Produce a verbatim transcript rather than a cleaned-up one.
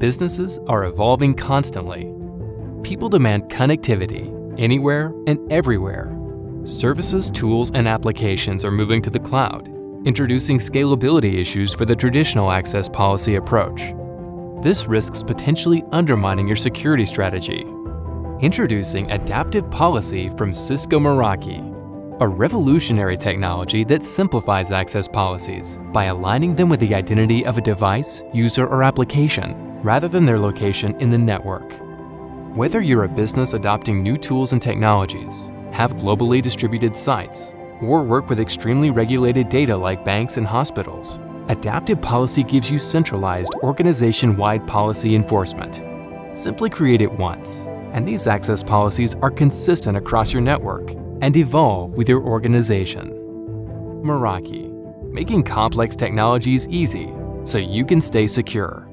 businesses are evolving constantly. People demand connectivity anywhere and everywhere. Services, tools, and applications are moving to the cloud, introducing scalability issues for the traditional access policy approach. This risks potentially undermining your security strategy. Introducing Adaptive Policy from Cisco Meraki, a revolutionary technology that simplifies access policies by aligning them with the identity of a device, user, or application, rather than their location in the network. Whether you're a business adopting new tools and technologies, have globally distributed sites, or work with extremely regulated data like banks and hospitals, Adaptive Policy gives you centralized, organization-wide policy enforcement. Simply create it once, and these access policies are consistent across your network and evolve with your organization. Meraki, making complex technologies easy so you can stay secure.